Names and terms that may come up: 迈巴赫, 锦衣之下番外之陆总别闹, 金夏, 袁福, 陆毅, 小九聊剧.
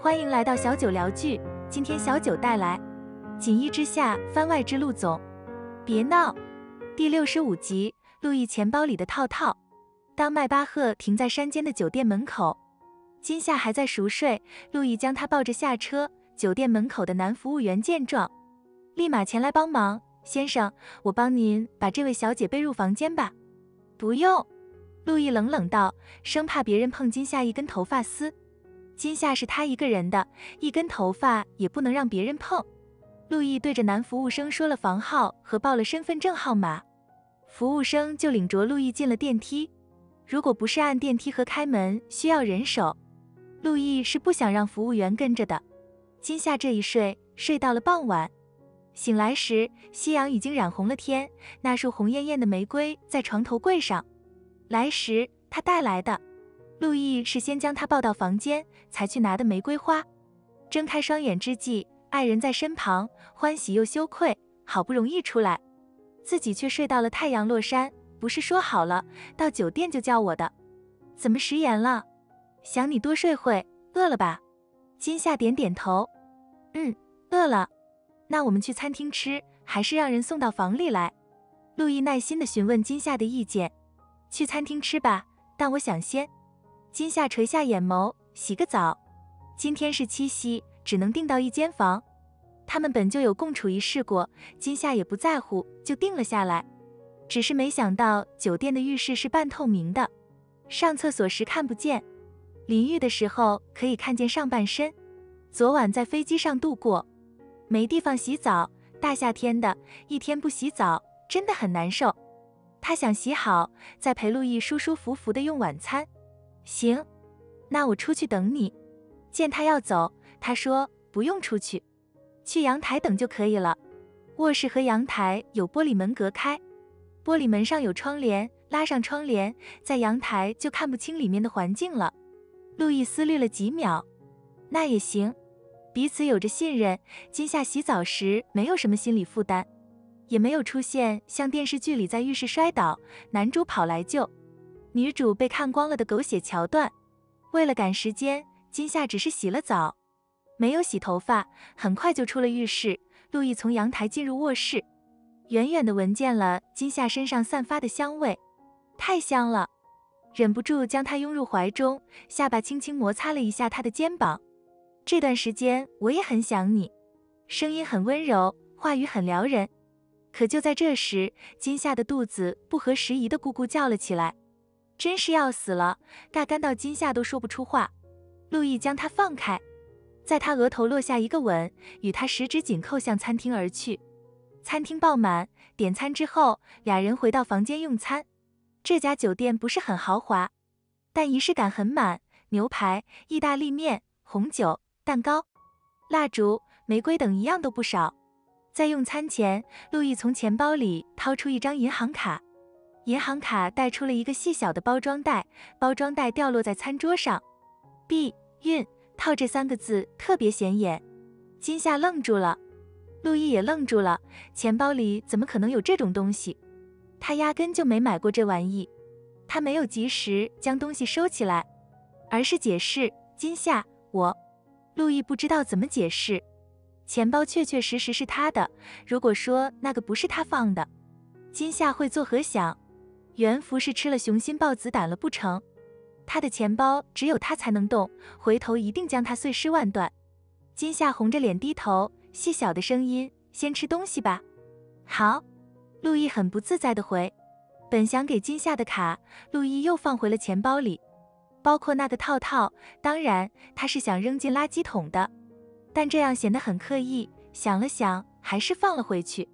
欢迎来到小九聊剧，今天小九带来《锦衣之下番外之陆总别闹》第65集。陆毅钱包里的套套。当迈巴赫停在山间的酒店门口，金夏还在熟睡，陆毅将他抱着下车。酒店门口的男服务员见状，立马前来帮忙。先生，我帮您把这位小姐背入房间吧。不用，陆毅冷冷道，生怕别人碰金夏一根头发丝。金夏是他一个人的，一根头发也不能让别人碰。陆毅对着男服务生说了房号和报了身份证号码，服务生就领着陆毅进了电梯。如果不是按电梯和开门需要人手，陆毅是不想让服务员跟着的。金夏这一睡，睡到了傍晚。醒来时，夕阳已经染红了天，那束红艳艳的玫瑰在床头柜上。来时他带来的，陆毅是先将他抱到房间，才去拿的玫瑰花。睁开双眼之际，爱人在身旁，欢喜又羞愧，好不容易出来，自己却睡到了太阳落山。不是说好了到酒店就叫我的，怎么食言了？想你多睡会，饿了吧？金夏点点头，饿了。那我们去餐厅吃，还是让人送到房里来？陆毅耐心地询问金夏的意见。去餐厅吃吧，但我想先。金夏垂下眼眸，洗个澡。今天是七夕，只能订到一间房。他们本就有共处一室过，金夏也不在乎，就定了下来。只是没想到酒店的浴室是半透明的，上厕所时看不见，淋浴的时候可以看见上半身。昨晚在飞机上度过，没地方洗澡，大夏天的，一天不洗澡真的很难受。他想洗好，再陪陆毅舒舒服服的用晚餐。行，那我出去等你。见他要走，他说不用出去，去阳台等就可以了。卧室和阳台有玻璃门隔开，玻璃门上有窗帘，拉上窗帘，在阳台就看不清里面的环境了。陆毅思虑了几秒，那也行。彼此有着信任，今夏洗澡时没有什么心理负担，也没有出现像电视剧里在浴室摔倒，男主跑来救，女主被看光了的狗血桥段。为了赶时间，今夏只是洗了澡，没有洗头发，很快就出了浴室。陆毅从阳台进入卧室，远远地闻见了今夏身上散发的香味，太香了，忍不住将她拥入怀中，下巴轻轻摩擦了一下她的肩膀。这段时间我也很想你，声音很温柔，话语很撩人。可就在这时，今夏的肚子不合时宜的咕咕叫了起来，真是要死了，大干到今夏都说不出话。陆毅将她放开，在她额头落下一个吻，与她十指紧扣向餐厅而去。餐厅爆满，点餐之后，俩人回到房间用餐。这家酒店不是很豪华，但仪式感很满，牛排、意大利面、红酒、蛋糕、蜡烛、玫瑰等一样都不少。在用餐前，陆毅从钱包里掏出一张银行卡，银行卡带出了一个细小的包装袋，包装袋掉落在餐桌上。避孕套这三个字特别显眼，金夏愣住了，陆毅也愣住了，钱包里怎么可能有这种东西？他压根就没买过这玩意。他没有及时将东西收起来，而是解释：今夏，我……陆毅不知道怎么解释，钱包确确实实是他的，如果说那个不是他放的，今夏会作何想？袁福是吃了雄心豹子胆了不成？他的钱包只有他才能动，回头一定将他碎尸万段。今夏红着脸低头，细小的声音，先吃东西吧。好，陆毅很不自在地回。本想给金夏的卡，陆毅又放回了钱包里，包括那个套套，当然他是想扔进垃圾桶的，但这样显得很刻意，想了想，还是放了回去。